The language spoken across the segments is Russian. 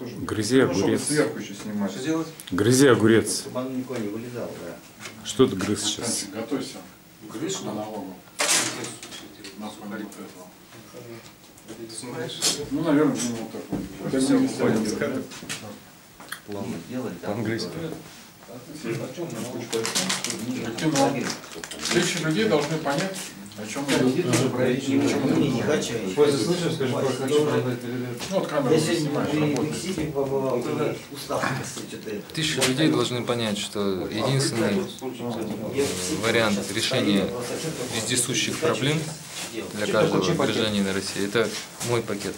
Грызи огурец. Сверху еще снимать. Что делать? Грызи огурец. Чтобы он никуда не вылезал, да. Что ты грыз сейчас? Готовься. Грызь на налогу. Ну, наверное, вот так вот. Это все выходит. Плавно делать. По-английски. Тысячи людей должны понять, о чем я говорю. Тысячи людей должны понять, что единственный вариант решения вездесущих проблем для каждого гражданина на России — это мой пакет.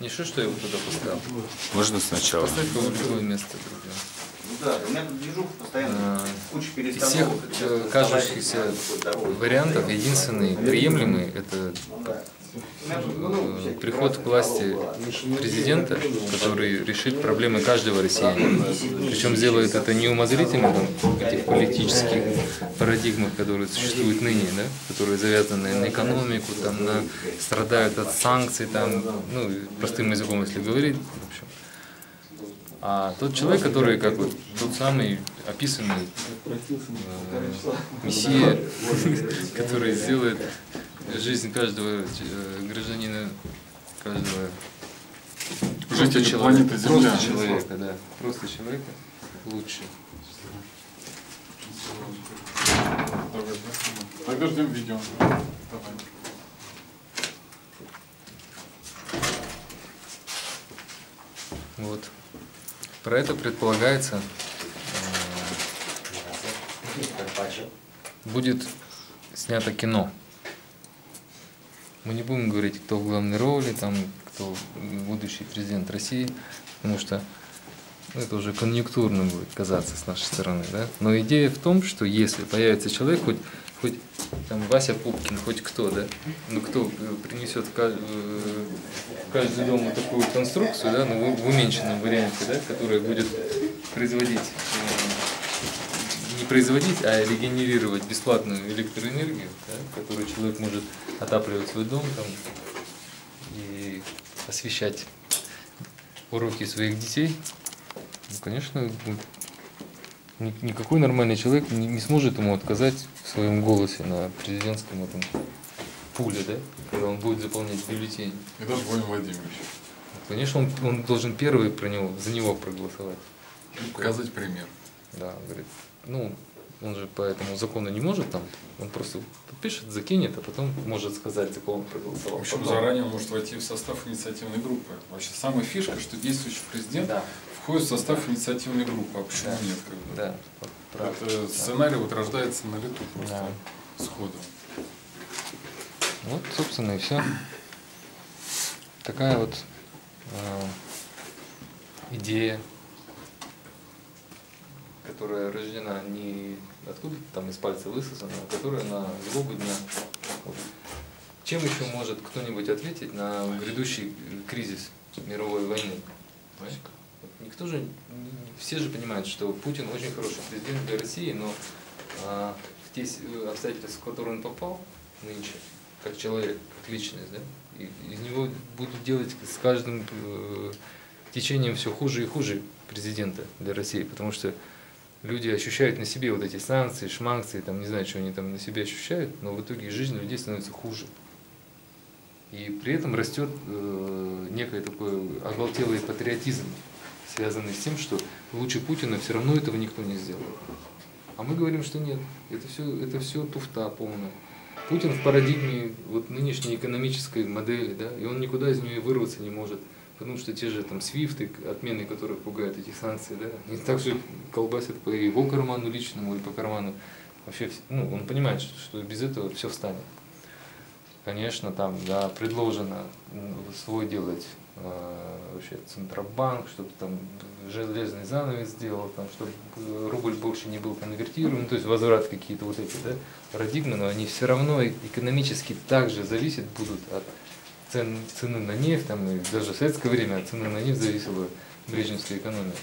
Не что, что я его туда поставил. Можно сначала. Поставь его в любое место. Да, у меня тут движуха постоянно, куча перестановок. Из всех кажущихся вариантов единственный приемлемый — это приход к власти президента, который решит проблемы каждого россиянина. Причем сделает это не умозрительно этих политических парадигмах, которые существуют ныне, да? Которые завязаны на экономику, там, на, страдают от санкций, там, ну, простым языком, если говорить, в общем. А тот человек, который как вот тот самый описанный мессия, который сделает жизнь каждого гражданина, каждого жителя человека, просто человека, да, просто человека лучше. Тогда ждем видео. Вот. Про это предполагается, будет снято кино. Мы не будем говорить, кто в главной роли, там, кто будущий президент России, потому что это уже конъюнктурно будет казаться с нашей стороны. Да? Но идея в том, что если появится человек, хоть там Вася Пупкин, хоть кто, да, ну кто принесет в каждый дом вот такую конструкцию, да, ну, в уменьшенном варианте, да, которая будет производить, не производить, а регенерировать бесплатную электроэнергию, да, которую человек может отапливать свой дом там, и освещать уроки своих детей, ну, конечно, никакой нормальный человек не сможет ему отказать в своем голосе на президентском этом пуле, да? Когда он будет заполнять бюллетень. И даже Владимир Владимирович. Конечно, он должен первый за него проголосовать. И показать пример. Да, говорит, ну, он же по этому закону не может там, он просто подпишет, закинет, а потом может сказать, за кого он проголосовал. В общем, потом заранее он может войти в состав инициативной группы. Вообще, самая фишка, что действующий президент, да, входит в состав инициативной группы, а почему, да, нет? Когда? Да. Это сценарий, да, вот рождается на лету просто, да, сходу. Вот, собственно, и все. Такая вот идея, которая рождена не откуда-то там из пальца высосана, а которая на злобу дня. Вот. Чем еще может кто-нибудь ответить на грядущий кризис мировой войны? Никто же, все же понимают, что Путин очень хороший президент для России, но в те обстоятельства, в которые он попал нынче, как человек, как личность, да, из него будут делать с каждым течением все хуже и хуже президента для России, потому что люди ощущают на себе вот эти санкции, шманкции, там, не знаю, что они там на себе ощущают, но в итоге жизнь людей становится хуже. И при этом растет некое такое оголтелый патриотизм, связанный с тем, что лучше Путина все равно этого никто не сделал. А мы говорим, что нет, это все туфта полная. Путин в парадигме вот нынешней экономической модели, да, и он никуда из нее вырваться не может, потому что те же там свифты, отмены которых пугают эти санкции, да, они также колбасят по его карману личному или по карману. Вообще, ну, он понимает, что без этого все встанет. Конечно, там, да, предложено свой делать вообще Центробанк, чтобы там железный занавес сделал, там, чтобы рубль больше не был конвертируем, то есть возврат какие-то вот эти, да, парадигмы, но они все равно экономически также зависят будут от цены на нефть, там, и даже в советское время от цены на нефть зависела брежневская экономика.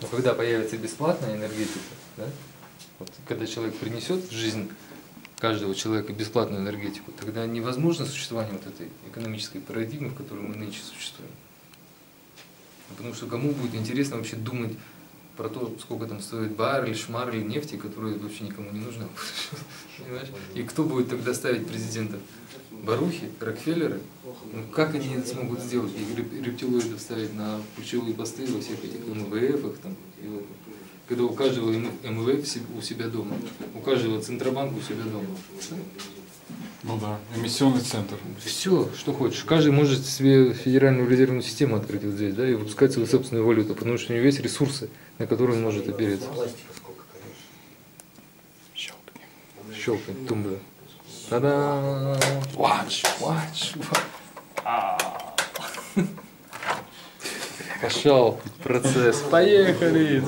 Но когда появится бесплатная энергетика, да, вот, когда человек принесет в жизнь каждого человека бесплатную энергетику, тогда невозможно существование вот этой экономической парадигмы, в которой мы нынче существуем. Потому что кому будет интересно вообще думать про то, сколько там стоит баррель, шмарль, нефти, которые вообще никому не нужны. И кто будет тогда ставить президента? Барухи, Рокфеллеры? Ну, как они это смогут сделать? И рептилоидов ставить на ключевые посты во всех этих МВФах, там, когда у каждого МВФ у себя дома, у каждого Центробанка у себя дома. Ну да, эмиссионный центр. Все, что хочешь. Каждый может себе федеральную резервную систему открыть вот здесь, да, и выпускать свою собственную валюту, потому что у него есть ресурсы, на которые он может опереться. Щелкни. Щелкни, тумблер. Та-дам! Watch, watch, watch. Пошел процесс. Поехали!